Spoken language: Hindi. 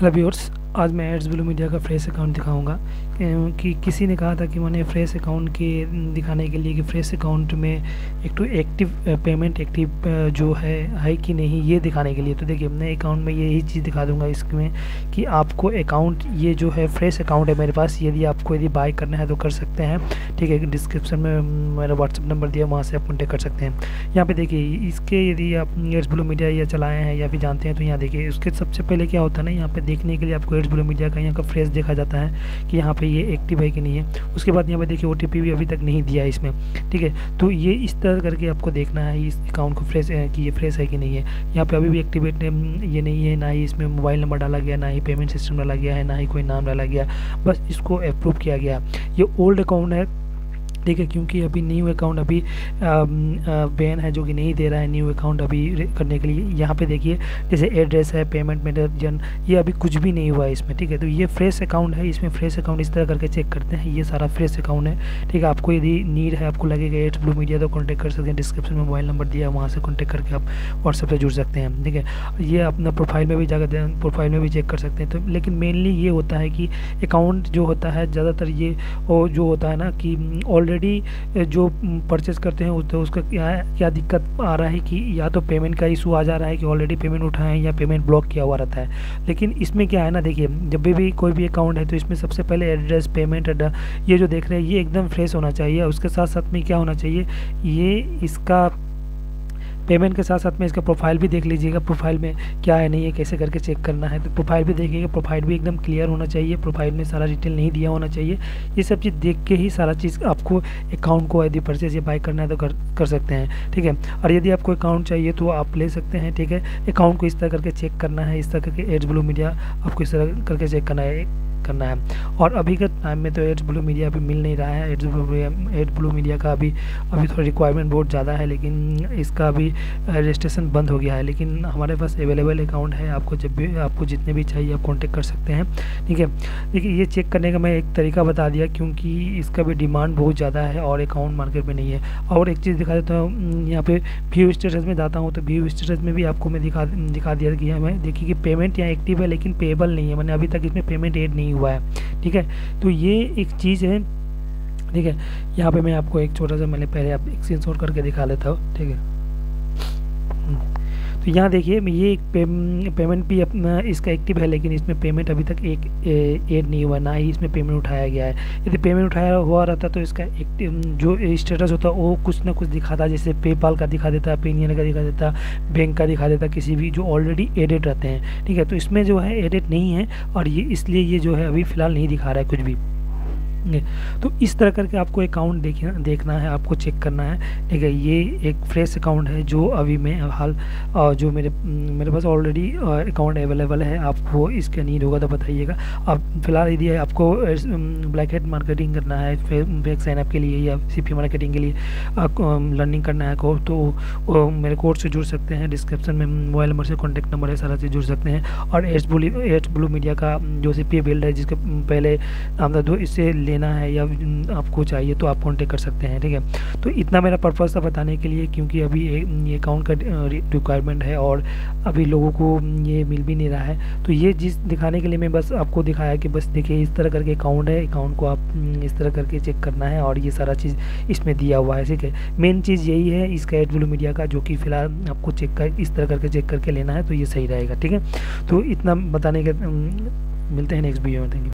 हेलो व्यूअर्स, आज मैं एड्सब्लूमीडिया का फ्रेश अकाउंट दिखाऊंगा कि किसी ने कहा था कि मैंने फ्रेश अकाउंट के दिखाने के लिए कि फ्रेश अकाउंट में एक तो एक्टिव पेमेंट एक्टिव जो है कि नहीं, ये दिखाने के लिए। तो देखिए, मैं अकाउंट में यही चीज़ दिखा दूंगा इसमें कि आपको अकाउंट ये जो है फ्रेश अकाउंट है मेरे पास, यदि आपको बाय करना है तो कर सकते हैं। ठीक है, डिस्क्रिप्शन में मेरा व्हाट्सअप नंबर दिया, वहाँ से आप कॉन्टेक्ट कर सकते हैं। यहाँ पर देखिए, इसके यदि आप एड्सब्लूमीडिया या चलाए हैं या फिर जानते हैं तो यहाँ देखिए, उसके सबसे पहले क्या होता है ना, यहाँ पर देखने के लिए आपको एड्सब्लूमीडिया का यहाँ का फ्रेश देखा जाता है कि यहाँ पे ये एक्टिव है कि नहीं है। उसके बाद यहाँ पे देखिए ओटीपी भी अभी तक नहीं दिया है इसमें। ठीक है, तो ये इस तरह करके आपको देखना है इस अकाउंट को फ्रेश कि ये फ्रेश है कि नहीं है। यहाँ पे अभी भी एक्टिवेट ये नहीं है, ना ही इसमें मोबाइल नंबर डाला गया, ना ही पेमेंट सिस्टम डाला गया है, ना ही कोई नाम डाला गया, बस इसको अप्रूव किया गया। ये ओल्ड अकाउंट है, ठीक है, क्योंकि अभी न्यू अकाउंट अभी बैन है जो कि नहीं दे रहा है न्यू अकाउंट अभी करने के लिए। यहाँ पे देखिए जैसे एड्रेस है, पेमेंट मेथड, ये अभी कुछ भी नहीं हुआ है इसमें। ठीक है, तो ये फ्रेश अकाउंट है, इसमें फ्रेश अकाउंट इस तरह करके चेक करते हैं। ये सारा फ्रेश अकाउंट है। ठीक है, आपको यदि नीड है, आपको लगेगा एड्सब्लूमीडिया तो कॉन्टैक्ट कर सकते हैं। डिस्क्रिप्शन में मोबाइल नंबर दिया है, वहाँ से कॉन्टैक्ट करके आप व्हाट्सएप से जुड़ सकते हैं। ठीक है, ये अपना प्रोफाइल में भी जाकर प्रोफाइल में भी चेक कर सकते हैं। तो लेकिन मेनली ये होता है कि अकाउंट जो होता है ज़्यादातर ये जो होता है ना कि ऑलरेडी जो परचेस करते हैं तो उसका क्या दिक्कत आ रहा है कि या तो पेमेंट का इशू आ जा रहा है कि ऑलरेडी पेमेंट उठाएं या पेमेंट ब्लॉक किया हुआ रहता है। लेकिन इसमें क्या है ना, देखिए जब भी कोई भी अकाउंट है तो इसमें सबसे पहले एड्रेस, पेमेंट, ये जो देख रहे हैं ये एकदम फ्रेश होना चाहिए। उसके साथ साथ में क्या होना चाहिए, ये इसका पेमेंट के साथ साथ में इसका प्रोफाइल भी देख लीजिएगा, प्रोफाइल में क्या है नहीं है कैसे करके चेक करना है। तो प्रोफाइल भी देखिएगा, प्रोफाइल भी एकदम क्लियर होना चाहिए, प्रोफाइल में सारा डिटेल नहीं दिया होना चाहिए। ये सब चीज़ देख के ही सारा चीज़ आपको अकाउंट को यदि परचेज या बाय करना है तो कर सकते हैं। ठीक है, और यदि आपको अकाउंट चाहिए तो आप ले सकते हैं। ठीक है, अकाउंट को इस तरह करके चेक करना है, इस तरह करके एड्सब्लूमीडिया आपको इस तरह करके चेक करना है। और अभी के टाइम में तो एड्सब्लूमीडिया अभी मिल नहीं रहा है। एड्सब्लूमीडिया का अभी थोड़ा रिक्वायरमेंट बहुत ज़्यादा है, लेकिन इसका अभी रजिस्ट्रेशन बंद हो गया है। लेकिन हमारे पास अवेलेबल अकाउंट है, आपको जब भी आपको जितने भी चाहिए आप कॉन्टेक्ट कर सकते हैं। ठीक है, देखिए ये चेक करने का मैं एक तरीका बता दिया, क्योंकि इसका भी डिमांड बहुत ज़्यादा है और अकाउंट मार्केट में नहीं है। और एक चीज़ दिखा देता हूँ, यहाँ पर व्यू स्टेटस में जाता हूँ तो व्यू स्टेटस में भी आपको मैं दिखा दिया कि हमें देखिए कि पेमेंट यहाँ एक्टिव है लेकिन पेएबल नहीं है, मैंने अभी तक इसमें पेमेंट एड नहीं हुआ है। ठीक है, तो ये एक चीज़ है। ठीक है, यहाँ पे मैं आपको एक छोटा सा मैंने पहले आप एक स्क्रीनशॉट करके दिखा लेता हूँ। ठीक है, तो यहाँ देखिए ये एक पेमेंट भी अपना इसका एक्टिव है, लेकिन इसमें पेमेंट अभी तक एक ऐड नहीं हुआ, ना ही इसमें पेमेंट उठाया गया है। यदि पेमेंट उठाया हुआ रहता तो इसका एक्टिव जो स्टेटस होता वो कुछ ना कुछ दिखाता, जैसे पेपाल का दिखा देता, पेनियन का दिखा देता, बैंक का दिखा देता, किसी भी जो ऑलरेडी एडेड रहते हैं। ठीक है, तो इसमें जो है एडेड नहीं है और ये इसलिए ये जो है अभी फ़िलहाल नहीं दिखा रहा है कुछ भी। तो इस तरह करके आपको अकाउंट देखना है, आपको चेक करना है। ठीक है, ये एक फ्रेश अकाउंट है जो अभी मैं हाल जो मेरे पास ऑलरेडी अकाउंट अवेलेबल है। आपको इसका नीड होगा तो बताइएगा। आप फिलहाल यदि आपको ब्लैक हेड मार्केटिंग करना है फेक साइनअप के लिए या सीपी मार्केटिंग के लिए लर्निंग करना है कोर्स, तो मेरे कोर्स से जुड़ सकते हैं। डिस्क्रिप्शन में मोबाइल नंबर से कॉन्टैक्ट नंबर है, सारा से जुड़ सकते हैं। और एड्सब्लूमीडिया का जो Cpabuild है जिसके पहले नाम था, तो इससे लेना है या आपको चाहिए तो आप कॉन्टेक्ट कर सकते हैं। ठीक है, तो इतना मेरा पर्पस था बताने के लिए, क्योंकि अभी ये अकाउंट का रिक्वायरमेंट है और अभी लोगों को ये मिल भी नहीं रहा है। तो ये चीज़ दिखाने के लिए मैं बस आपको दिखाया कि बस देखिए इस तरह करके अकाउंट है, अकाउंट को आप इस तरह करके चेक करना है और ये सारा चीज़ इसमें दिया हुआ है। ठीक है, मेन चीज़ यही है इसका एड्सब्लूमीडिया का, जो कि फ़िलहाल आपको इस तरह करके चेक करके लेना है, तो ये सही रहेगा। ठीक है, तो इतना बताने के, मिलते हैं नेक्स्ट वीडियो में। Thank you.